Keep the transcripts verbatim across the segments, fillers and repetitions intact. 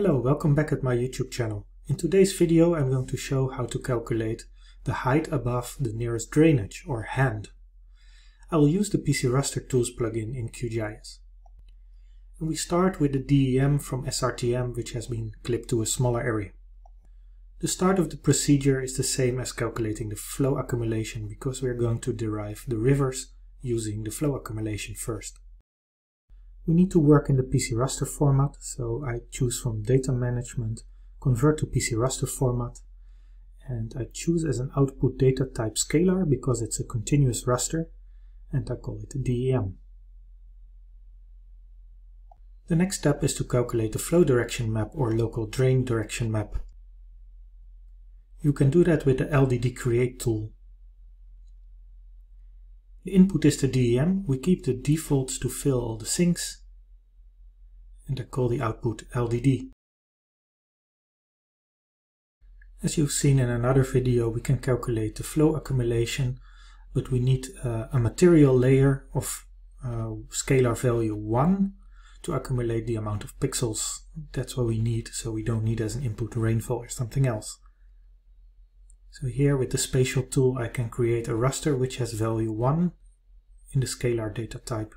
Hello, welcome back at my YouTube channel. In today's video I'm going to show how to calculate the height above the nearest drainage, or HAND. I will use the PCRaster Tools plugin in Q G I S. And we start with the D E M from S R T M, which has been clipped to a smaller area. The start of the procedure is the same as calculating the flow accumulation, because we are going to derive the rivers using the flow accumulation first. We need to work in the PCRaster format, so I choose from Data Management, Convert to PCRaster format, and I choose as an output data type scalar because it's a continuous raster, and I call it D E M. The next step is to calculate the flow direction map or local drain direction map. You can do that with the L D D Create tool. The input is the D E M, we keep the defaults to fill all the sinks, and I call the output L D D. As you've seen in another video, we can calculate the flow accumulation, but we need uh, a material layer of uh, scalar value one to accumulate the amount of pixels. That's what we need, so we don't need as an input rainfall or something else. So here with the spatial tool I can create a raster which has value one in the scalar data type.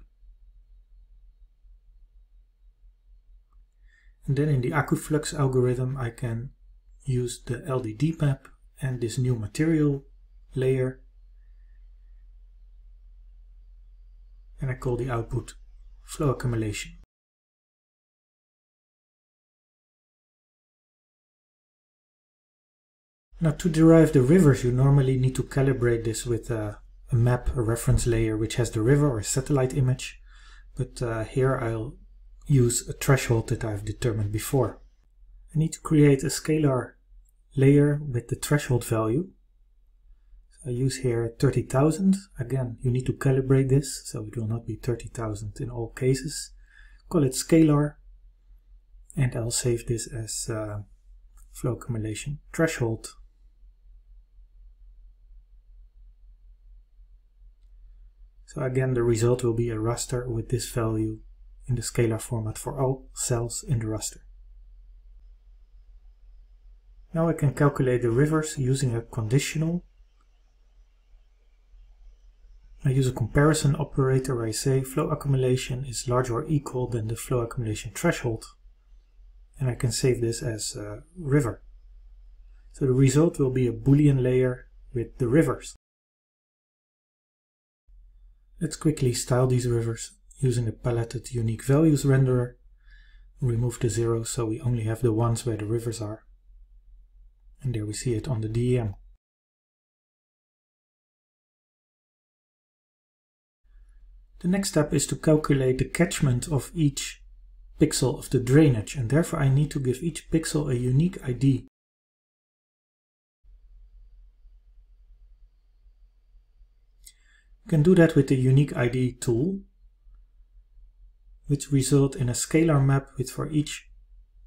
And then in the AccuFlux algorithm I can use the L D D map and this new material layer, and I call the output flow accumulation. Now, to derive the rivers, you normally need to calibrate this with a, a map, a reference layer, which has the river or a satellite image. But uh, here I'll use a threshold that I've determined before. I need to create a scalar layer with the threshold value. So I use here thirty thousand. Again, you need to calibrate this, so it will not be thirty thousand in all cases. Call it scalar, and I'll save this as uh, flow accumulation threshold. So again, the result will be a raster with this value in the scalar format for all cells in the raster. Now I can calculate the rivers using a conditional. I use a comparison operator where I say flow accumulation is larger or equal than the flow accumulation threshold. And I can save this as a river. So the result will be a Boolean layer with the rivers. Let's quickly style these rivers using the palette at unique values renderer. Remove the zeros so we only have the ones where the rivers are. And there we see it on the D E M. The next step is to calculate the catchment of each pixel of the drainage, and therefore I need to give each pixel a unique I D. You can do that with the unique I D tool, which result in a scalar map with for each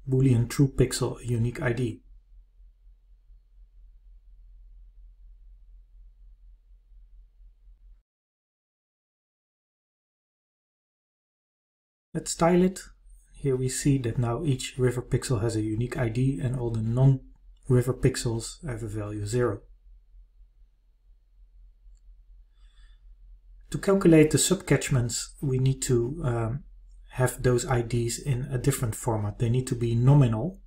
Boolean true pixel a unique I D. Let's style it. Here we see that now each river pixel has a unique I D and all the non-river pixels have a value zero. To calculate the subcatchments, we need to um, have those I Ds in a different format. They need to be nominal.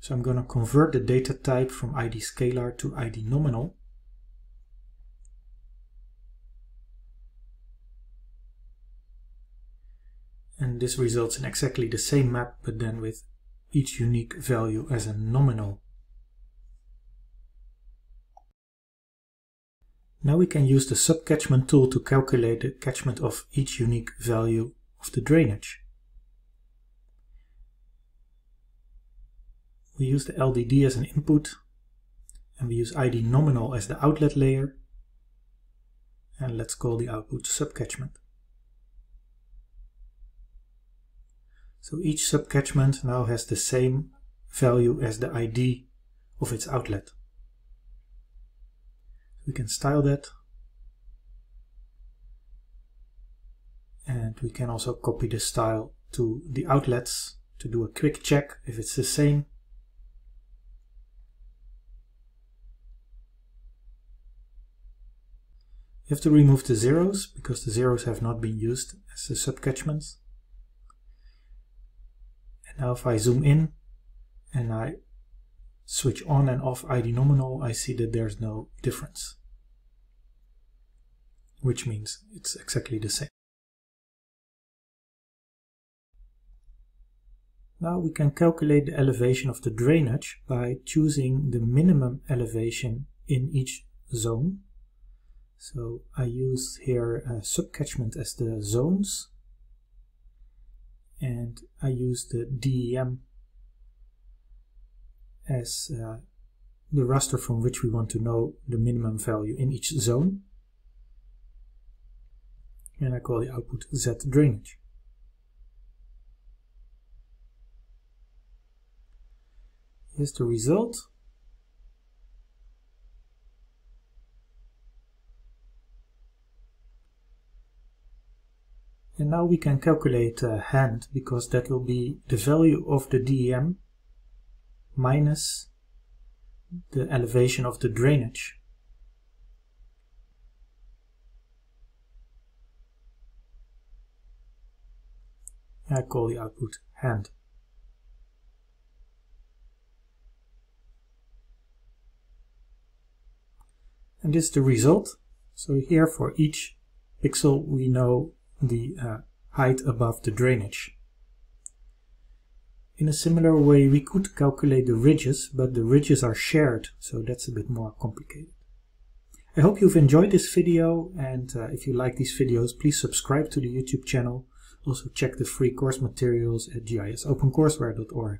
So I'm going to convert the data type from I D scalar to I D nominal. And this results in exactly the same map, but then with each unique value as a nominal. Now we can use the subcatchment tool to calculate the catchment of each unique value of the drainage. We use the L D D as an input, and we use I D nominal as the outlet layer, and let's call the output subcatchment. So each subcatchment now has the same value as the I D of its outlet. We can style that, and we can also copy the style to the outlets to do a quick check if it's the same. You have to remove the zeros because the zeros have not been used as the subcatchments. And now if I zoom in and I switch on and off I D nominal, I see that there's no difference, which means it's exactly the same. Now we can calculate the elevation of the drainage by choosing the minimum elevation in each zone. So I use here a subcatchment as the zones, and I use the D E M as uh, the raster from which we want to know the minimum value in each zone, and I call the output Z drainage. Here's the result. And now we can calculate uh, HAND, because that will be the value of the D E M minus the elevation of the drainage. I call the output HAND. And this is the result. So here for each pixel we know the uh, height above the drainage. In a similar way we could calculate the ridges, but the ridges are shared, so that's a bit more complicated. I hope you've enjoyed this video, and uh, if you like these videos please subscribe to the YouTube channel. Also check the free course materials at gisopencourseware dot org,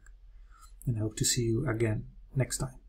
and I hope to see you again next time.